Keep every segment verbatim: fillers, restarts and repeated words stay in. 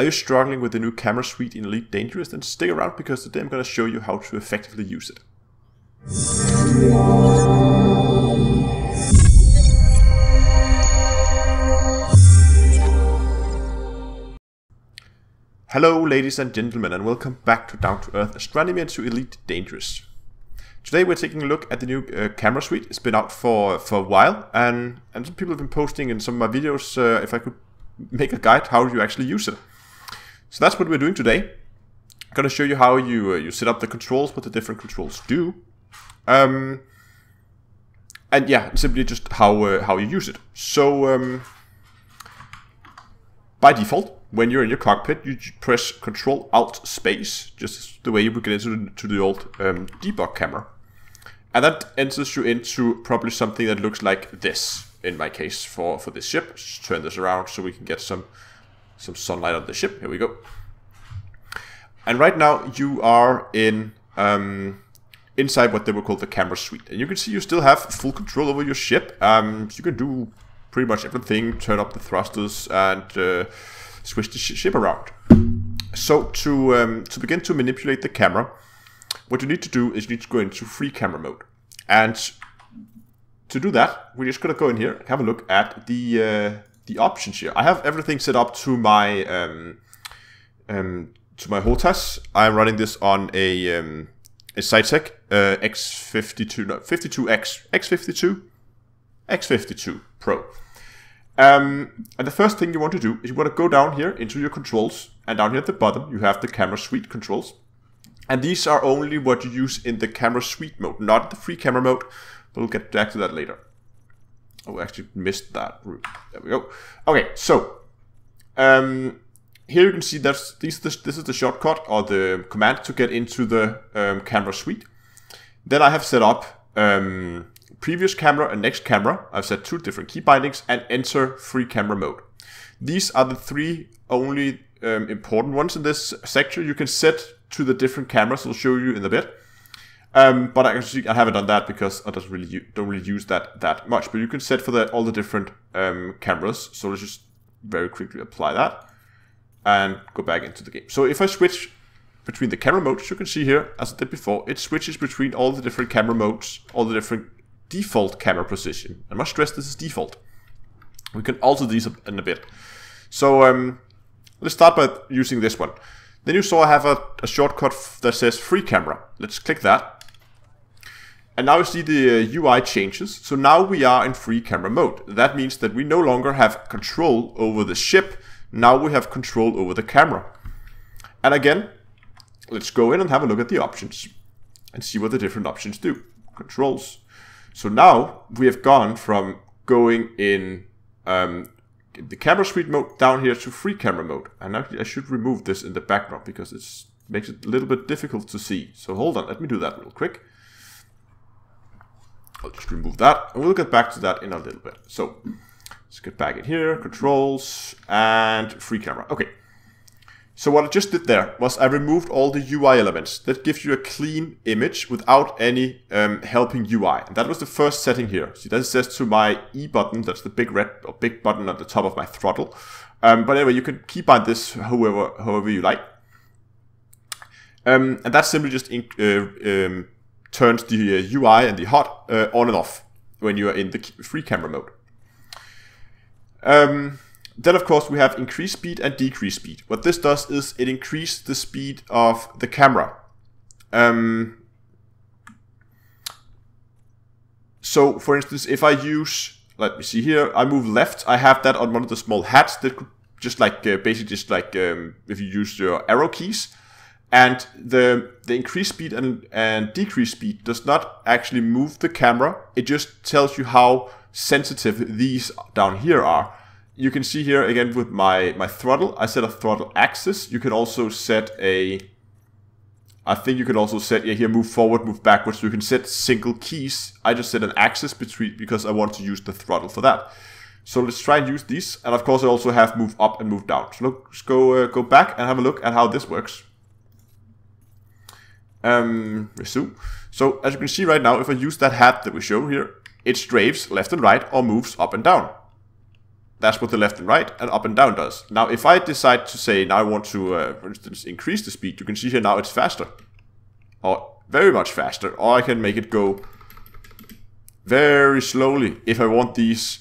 Are you struggling with the new camera suite in Elite Dangerous? Then stick around, because today I'm going to show you how to effectively use it. Hello ladies and gentlemen, and welcome back to Down to Earth Astronomy and to Elite Dangerous. Today we're taking a look at the new uh, camera suite. It's been out for for a while, and, and some people have been posting in some of my videos uh, if I could make a guide how you actually use it. So that's what we're doing today. I'm going to show you how you uh, you set up the controls, what the different controls do, um, and yeah, simply just how uh, how you use it. So um, by default, when you're in your cockpit, you press Control Alt Space, just the way you would get into the, to the old um, debug camera, and that enters you into probably something that looks like this. In my case, for for this ship, just turn this around so we can get some some sunlight on the ship. Here we go. And right now you are in um, inside what they would call the camera suite, and you can see you still have full control over your ship. Um, you can do pretty much everything. Turn up the thrusters and uh, switch the sh ship around. So to um, to begin to manipulate the camera, what you need to do is you need to go into free camera mode. And to do that, we're just gonna go in here and have a look at the uh, the options here. I have everything set up to my um, um, to my HOTAS. I'm running this on a um, a SciTech uh, X fifty-two, no, fifty-two X, X fifty-two, X fifty-two Pro. Um, and the first thing you want to do is you want to go down here into your controls, and down here at the bottom you have the camera suite controls. And these are only what you use in the camera suite mode, not the free camera mode, but we'll get back to that later. Oh, we actually missed that route. There we go. Okay, so um, here you can see that's these, this, this is the shortcut or the command to get into the um, camera suite. Then I have set up um, previous camera and next camera. I've set two different key bindings and enter free camera mode. These are the three only um, important ones in this section. You can set to the different cameras. I'll show you in a bit. Um, but I actually I haven't done that because I don't really don't really use that that much. But you can set for the, all the different um, cameras. So let's just very quickly apply that and go back into the game. So if I switch between the camera modes, you can see here, as I did before, it switches between all the different camera modes, all the different default camera position. I must stress this is default. We can alter these in a bit. So um, let's start by using this one. Then you saw I have a, a shortcut that says free camera. Let's click that. And now you see the uh, U I changes. So now we are in free camera mode. That means that we no longer have control over the ship. Now we have control over the camera. And again, let's go in and have a look at the options and see what the different options do. Controls. So now we have gone from going in um, the camera suite mode down here to free camera mode. And actually I should remove this in the background because it makes it a little bit difficult to see. So hold on, let me do that real quick. I'll just remove that and we'll get back to that in a little bit. So let's get back in here, controls and free camera. Okay. So what I just did there was I removed all the U I elements. That gives you a clean image without any um, helping U I. And that was the first setting here. See, that says to my E button, that's the big red or big button at the top of my throttle. Um, but anyway, you can keep on this however, however you like. Um, and that simply just in, uh, um, turns the uh, U I and the H U D uh, on and off when you are in the free camera mode. Um, Then, of course, we have increase speed and decrease speed. What this does is it increases the speed of the camera. Um, so, for instance, if I use, let me see here, I move left, I have that on one of the small hats that could just like, uh, basically just like um, if you use your arrow keys. And the, the increase speed and, and decrease speed does not actually move the camera. It just tells you how sensitive these down here are. You can see here again with my, my throttle, I set a throttle axis. You can also set a, I think you can also set, yeah, here move forward, move backwards. You can set single keys. I just set an axis between because I want to use the throttle for that. So let's try and use these. And of course I also have move up and move down. So look, let's go, uh, go back and have a look at how this works. Um, resume. So as you can see right now, if I use that hat that we show here, it strays left and right or moves up and down. That's what the left and right and up and down does. Now, if I decide to say, now I want to, uh, for instance, increase the speed, you can see here now it's faster. Or very much faster. Or I can make it go very slowly if I want these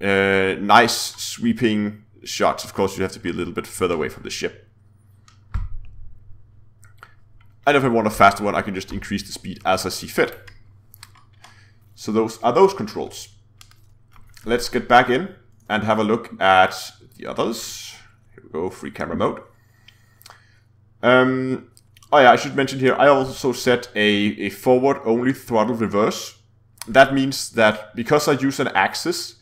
uh, nice sweeping shots. Of course, you have to be a little bit further away from the ship. And if I want a faster one, I can just increase the speed as I see fit. So those are those controls. Let's get back in and have a look at the others. Here we go, free camera mode. Um, oh yeah, I should mention here, I also set a, a forward only throttle reverse. That means that because I use an axis,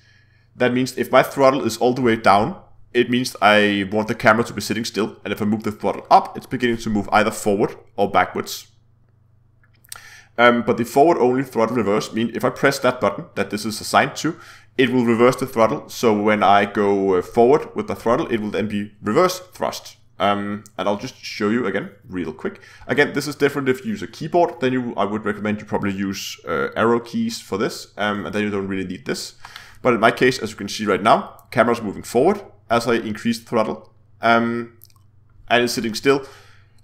that means if my throttle is all the way down, it means I want the camera to be sitting still. And if I move the throttle up, it's beginning to move either forward or backwards. Um, but the forward only throttle reverse means if I press that button that this is assigned to, it will reverse the throttle. So when I go forward with the throttle, it will then be reverse thrust. Um, and I'll just show you again real quick. Again, this is different if you use a keyboard. Then you, I would recommend you probably use uh, arrow keys for this. Um, and then you don't really need this. But in my case, as you can see right now, camera's moving forward as I increase the throttle. Um, and it's sitting still.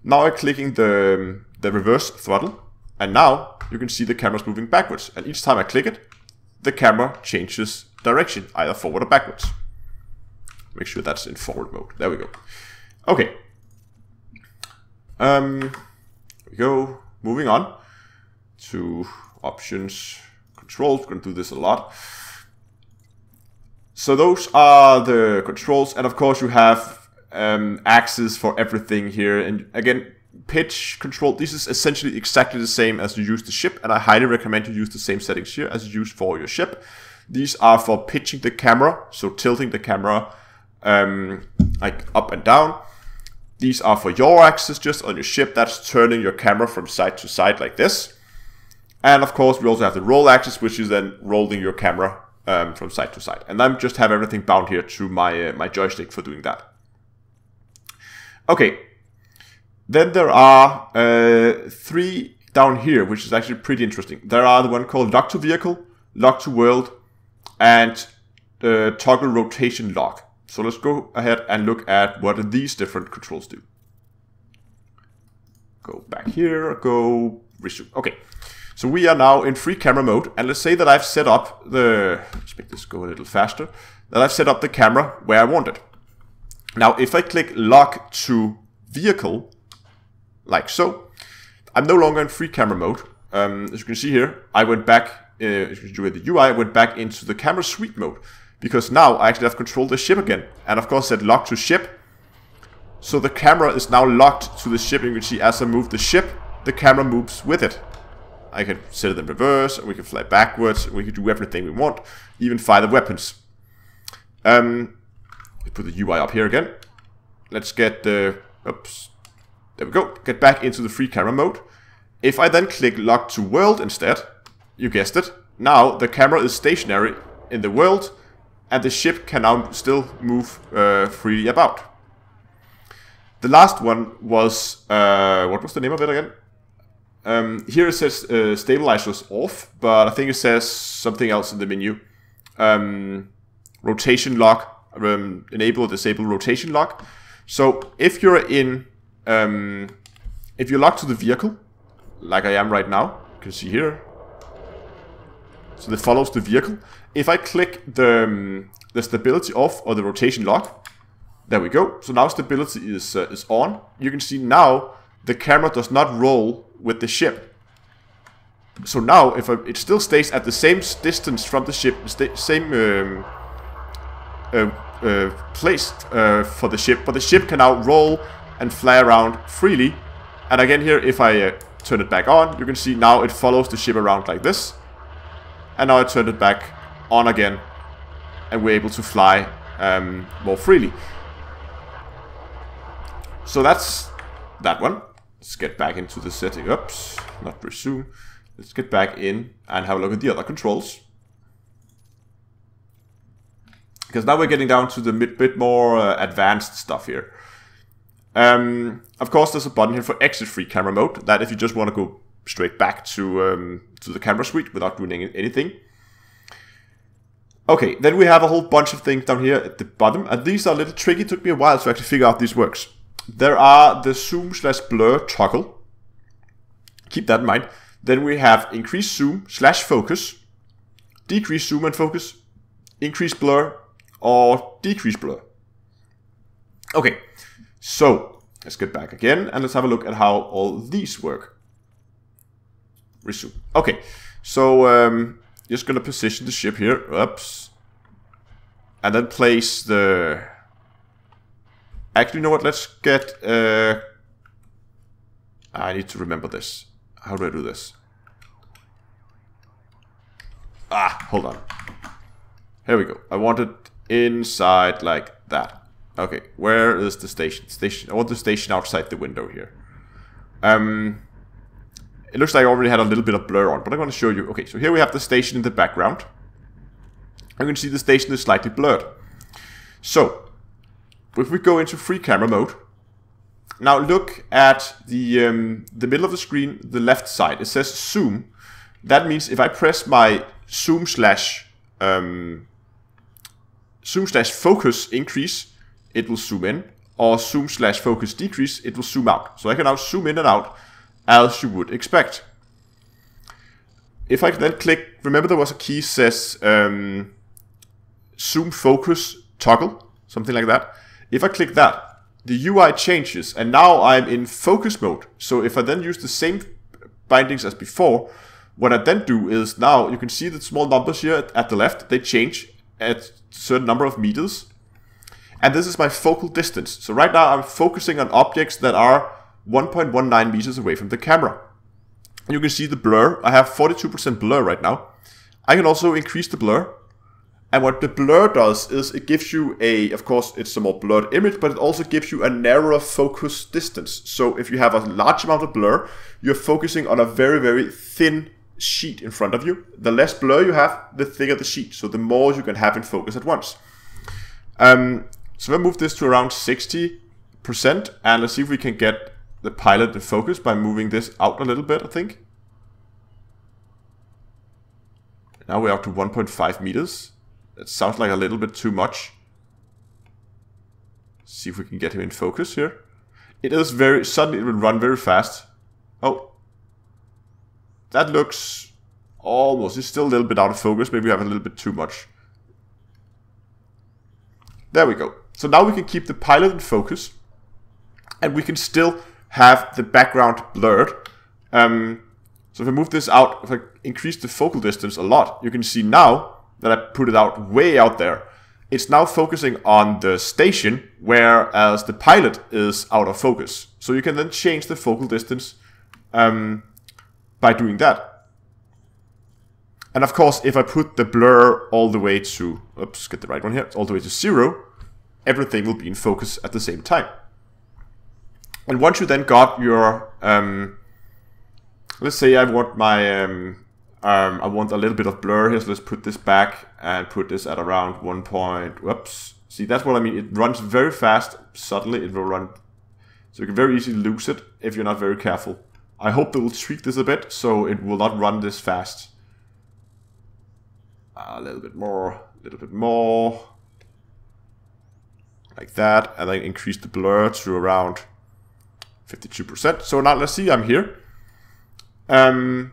Now I'm clicking the, the reverse throttle. And now you can see the camera's moving backwards. And each time I click it, the camera changes direction, either forward or backwards. Make sure that's in forward mode. There we go. Okay. Um, there we go. Moving on to options, controls. We're going to do this a lot. So those are the controls. And of course you have um, axes for everything here. And again, pitch control. This is essentially exactly the same as you use the ship. And I highly recommend you use the same settings here as you use for your ship. These are for pitching the camera. So tilting the camera um, like up and down. These are for your axis just on your ship. That's turning your camera from side to side like this. And of course we also have the roll axis, which is then rolling your camera um, from side to side. And I just have everything bound here to my, uh, my joystick for doing that. Okay. Then there are uh, three down here, which is actually pretty interesting. There are the one called Lock to Vehicle, Lock to World, and uh, Toggle Rotation Lock. So let's go ahead and look at what these different controls do. Go back here, go resume. Okay, so we are now in free camera mode. And let's say that I've set up the, let's make this go a little faster, that I've set up the camera where I want it. Now, if I click Lock to Vehicle, like so, I'm no longer in free camera mode. Um, as you can see here, I went back, uh, as you can see with the U I, I went back into the camera sweep mode, because now I actually have control the ship again. And of course, said lock to ship. So the camera is now locked to the ship. And you can see as I move the ship, the camera moves with it. I can set it in reverse, and we can fly backwards, and we can do everything we want, even fire the weapons. Um, put the U I up here again. Let's get the, oops. There we go, get back into the free camera mode. If I then click Lock to World instead, you guessed it, now the camera is stationary in the world, and the ship can now still move uh, freely about. The last one was, uh, what was the name of it again? Um, here it says uh, Stabilizers Off, but I think it says something else in the menu. Um, rotation Lock, um, Enable or Disable Rotation Lock. So if you're in Um, if you lock to the vehicle, like I am right now, you can see here, so that follows the vehicle. If I click the, um, the stability off or the rotation lock, there we go. So now stability is, uh, is on. You can see now the camera does not roll with the ship. So now if I, it still stays at the same distance from the ship, same um, uh, uh, place uh, for the ship, but the ship can now roll and fly around freely. And again here, if I uh, turn it back on, you can see now it follows the ship around like this. And now I turn it back on again, and we're able to fly um, more freely. So that's that one. Let's get back into the setting. Oops, not resume. Let's get back in and have a look at the other controls, because now we're getting down to the bit, bit more uh, advanced stuff here. Um, of course, there's a button here for exit free camera mode, that if you just want to go straight back to um, to the camera suite without doing anything. Okay, then we have a whole bunch of things down here at the bottom, and these are a little tricky. It took me a while to actually figure out these works. There are the zoom slash blur toggle. Keep that in mind. Then we have increase zoom slash focus, decrease zoom and focus, increase blur, or decrease blur. Okay, so let's get back again and let's have a look at how all these work. Resume. Okay, so um, just gonna position the ship here, oops, and then place the. Actually, you know what? Let's get. Uh... I need to remember this. How do I do this? Ah, hold on. Here we go. I want it inside like that. Okay, where is the station? Station. I want the station outside the window here. Um, it looks like I already had a little bit of blur on, but I'm going to show you. Okay, so here we have the station in the background. You can see the station is slightly blurred. So, if we go into free camera mode, now look at the um, the middle of the screen, the left side. It says zoom. That means if I press my zoom slash um, zoom slash focus increase, it will zoom in, or zoom slash focus decrease, it will zoom out. So I can now zoom in and out as you would expect. If I then click, remember there was a key that says um, zoom focus toggle, something like that. If I click that, the U I changes and now I'm in focus mode. So if I then use the same bindings as before, what I then do is now you can see the small numbers here at the left, they change at a certain number of meters. And this is my focal distance. So right now I'm focusing on objects that are one point one nine meters away from the camera. And you can see the blur. I have forty-two percent blur right now. I can also increase the blur. And what the blur does is it gives you a, of course it's a more blurred image, but it also gives you a narrower focus distance. So if you have a large amount of blur, you're focusing on a very, very thin sheet in front of you. The less blur you have, the thicker the sheet. So the more you can have in focus at once. Um, So we'll move this to around sixty percent, and let's see if we can get the pilot in focus by moving this out a little bit, I think. Now we're up to one point five meters. That sounds like a little bit too much. See if we can get him in focus here. It is very, suddenly it will run very fast. Oh. That looks almost, it's still a little bit out of focus, maybe we have a little bit too much. There we go. So now we can keep the pilot in focus, and we can still have the background blurred. Um, so if I move this out, if I increase the focal distance a lot, you can see now that I put it out way out there. It's now focusing on the station, whereas the pilot is out of focus. So you can then change the focal distance um, by doing that. And of course, if I put the blur all the way to, oops, get the right one here, all the way to zero, everything will be in focus at the same time. And once you then got your, um, let's say I want my, um, um, I want a little bit of blur here, so let's put this back and put this at around one point, whoops. See, that's what I mean, it runs very fast, suddenly it will run, so you can very easily lose it if you're not very careful. I hope they will tweak this a bit, so it will not run this fast. A little bit more, a little bit more. Like that, and then increase the blur to around fifty-two percent. So now let's see, I'm here. Um,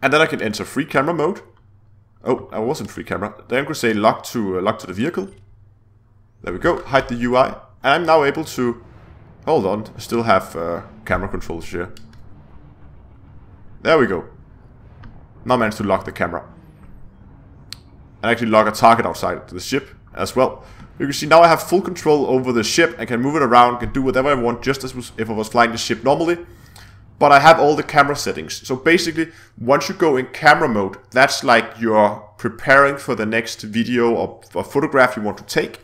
and then I can enter free camera mode. Oh, I was in free camera. Then I'm going to say lock to, uh, lock to the vehicle. There we go, hide the U I. And I'm now able to, hold on, I still have uh, camera controls here. There we go. Now I managed to lock the camera. And actually lock a target outside the ship as well. You can see now I have full control over the ship. I can move it around, can do whatever I want, just as if I was flying the ship normally. But I have all the camera settings. So basically, once you go in camera mode, that's like you're preparing for the next video or, or photograph you want to take.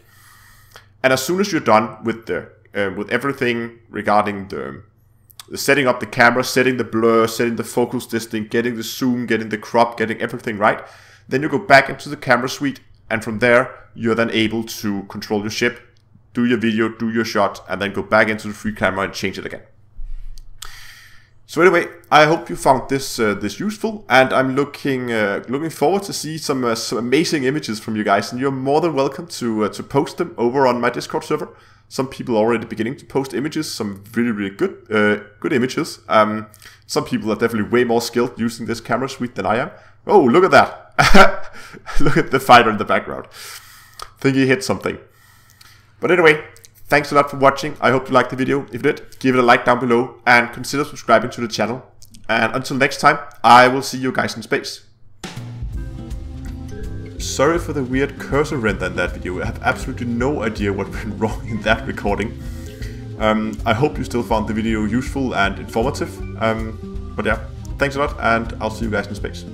And as soon as you're done with the uh, with everything regarding the, the setting up the camera, setting the blur, setting the focus distance, getting the zoom, getting the crop, getting everything right, then you go back into the camera suite, and from there, you're then able to control your ship, do your video, do your shot, and then go back into the free camera and change it again. So anyway, I hope you found this uh, this useful, and I'm looking uh, looking forward to see some, uh, some amazing images from you guys, and you're more than welcome to uh, to post them over on my Discord server. Some people are already beginning to post images, some really really good uh, good images. Um, some people are definitely way more skilled using this camera suite than I am. Oh, look at that! Look at the fighter in the background. Think he hit something. But anyway, thanks a lot for watching. I hope you liked the video. If you did, give it a like down below and consider subscribing to the channel. And until next time, I will see you guys in space. Sorry for the weird cursor render in that video. I have absolutely no idea what went wrong in that recording. Um, I hope you still found the video useful and informative. Um, but yeah, thanks a lot, and I'll see you guys in space.